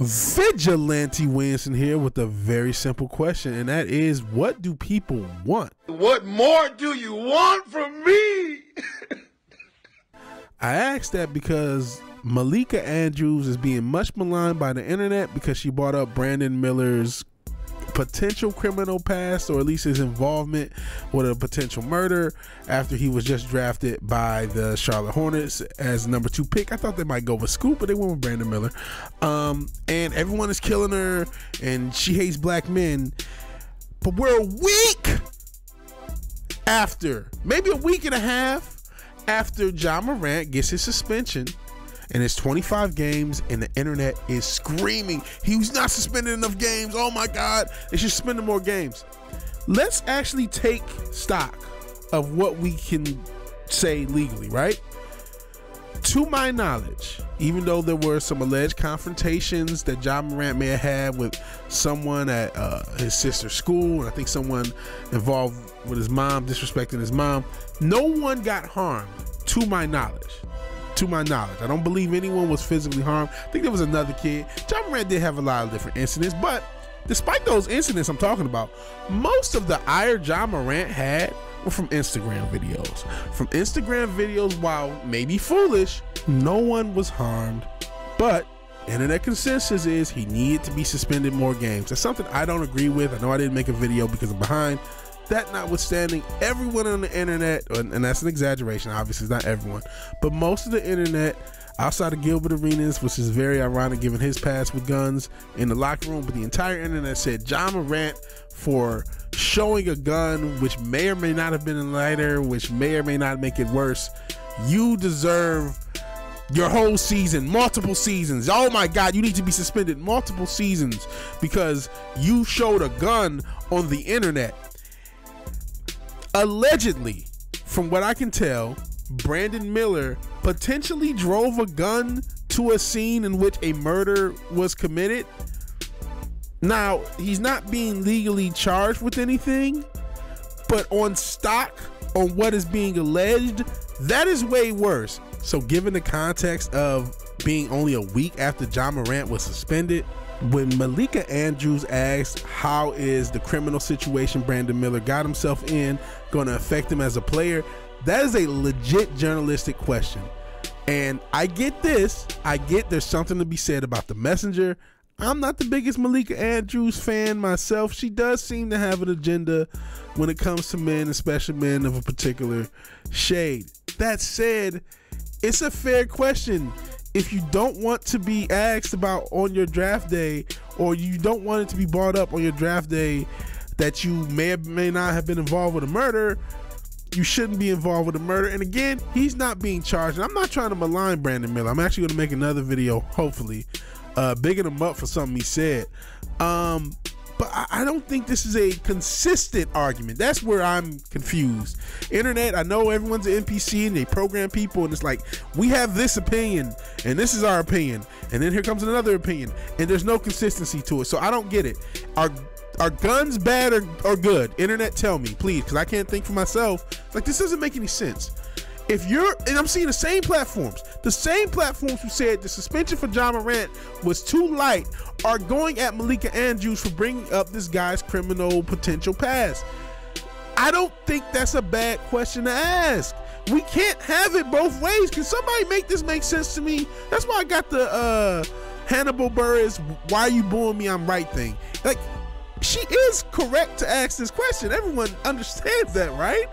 Vigilante Williamson here with a very simple question, and that is, what do people want? What more do you want from me? I asked that because Malika Andrews is being much maligned by the internet because she brought up Brandon Miller's potential criminal past, or at least his involvement with a potential murder, after he was just drafted by the Charlotte Hornets as number 2 pick. I thought they might go with Scoop, but they went with Brandon Miller. And everyone is killing her and she hates black men, but we're a week after, maybe a week and a half after Ja Morant gets his suspension. And it's 25 games, and the internet is screaming, he was not suspended enough games. Oh my God, they should suspend more games. Let's actually take stock of what we can say legally, right? To my knowledge, even though there were some alleged confrontations that Ja Morant may have had with someone at his sister's school, and I think someone involved with his mom, disrespecting his mom, no one got harmed, to my knowledge. To my knowledge, I don't believe anyone was physically harmed. I think there was another kid. Ja Morant did have a lot of different incidents, but despite those incidents I'm talking about, most of the ire Ja Morant had were from Instagram videos. From Instagram videos, while maybe foolish, no one was harmed, but internet consensus is he needed to be suspended more games. That's something I don't agree with. I know I didn't make a video because I'm behind. That notwithstanding, everyone on the internet, and that's an exaggeration, obviously it's not everyone, but most of the internet, outside of Gilbert Arenas, which is very ironic given his past with guns in the locker room, but the entire internet said Ja Morant for showing a gun, which may or may not have been a lighter, which may or may not make it worse. You deserve your whole season, multiple seasons. Oh my God, you need to be suspended multiple seasons because you showed a gun on the internet. Allegedly, from what I can tell, Brandon Miller potentially drove a gun to a scene in which a murder was committed. Now, he's not being legally charged with anything, but on stock, on what is being alleged, that is way worse. So given the context of being only a week after Ja Morant was suspended, when Malika Andrews asked how is the criminal situation Brandon Miller got himself in going to affect him as a player, that is a legit journalistic question. And I get this. I get there's something to be said about the messenger. I'm not the biggest Malika Andrews fan myself. She does seem to have an agenda when it comes to men, especially men of a particular shade. That said, it's a fair question. If you don't want to be asked about on your draft day, or you don't want it to be brought up on your draft day that you may or may not have been involved with a murder, you shouldn't be involved with a murder. And again, he's not being charged. And I'm not trying to malign Brandon Miller. I'm actually going to make another video, hopefully, bigging him up for something he said. But I don't think this is a consistent argument. That's where I'm confused. Internet, I know everyone's an NPC and they program people, and it's like, we have this opinion and this is our opinion, and then here comes another opinion, and there's no consistency to it. So I don't get it. Are guns bad or good? Internet, tell me, please, because I can't think for myself. Like, this doesn't make any sense. If you're, and I'm seeing the same platforms who said the suspension for Ja Morant was too light are going at Malika Andrews for bringing up this guy's criminal potential past. I don't think that's a bad question to ask. We can't have it both ways. Can somebody make this make sense to me? That's why I got the Hannibal Buress, why are you booing me, I'm right thing. Like, she is correct to ask this question. Everyone understands that, right?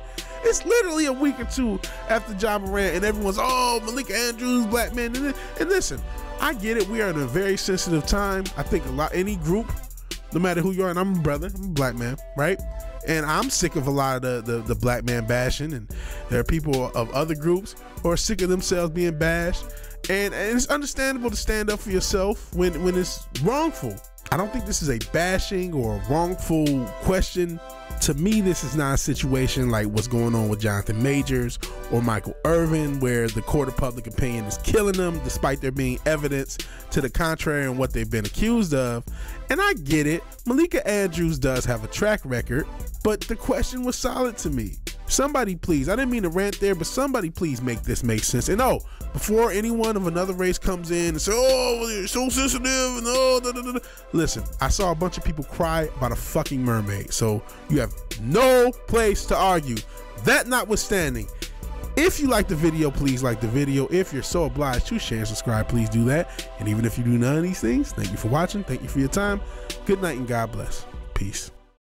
It's literally a week or two after Ja Morant, and everyone's, oh, Malika Andrews, black man. And listen, I get it. We are in a very sensitive time. I think any group, no matter who you are, and I'm a brother, I'm a black man, right? And I'm sick of a lot of the black man bashing, and there are people of other groups who are sick of themselves being bashed. And it's understandable to stand up for yourself when it's wrongful. I don't think this is a bashing or a wrongful question. To me, this is not a situation like what's going on with Jonathan Majors or Michael Irvin, where the court of public opinion is killing them despite there being evidence to the contrary and what they've been accused of. And I get it. Malika Andrews does have a track record, but the question was solid to me. Somebody please, I didn't mean to rant there, but somebody please make this make sense. And oh, before anyone of another race comes in and say, oh, you're so sensitive and oh, da, da, da, da. Listen, I saw a bunch of people cry about a fucking mermaid, so you have no place to argue. That notwithstanding, if you like the video, please like the video. If you're so obliged to share and subscribe, please do that. And even if you do none of these things, thank you for watching. Thank you for your time. Good night and God bless. Peace.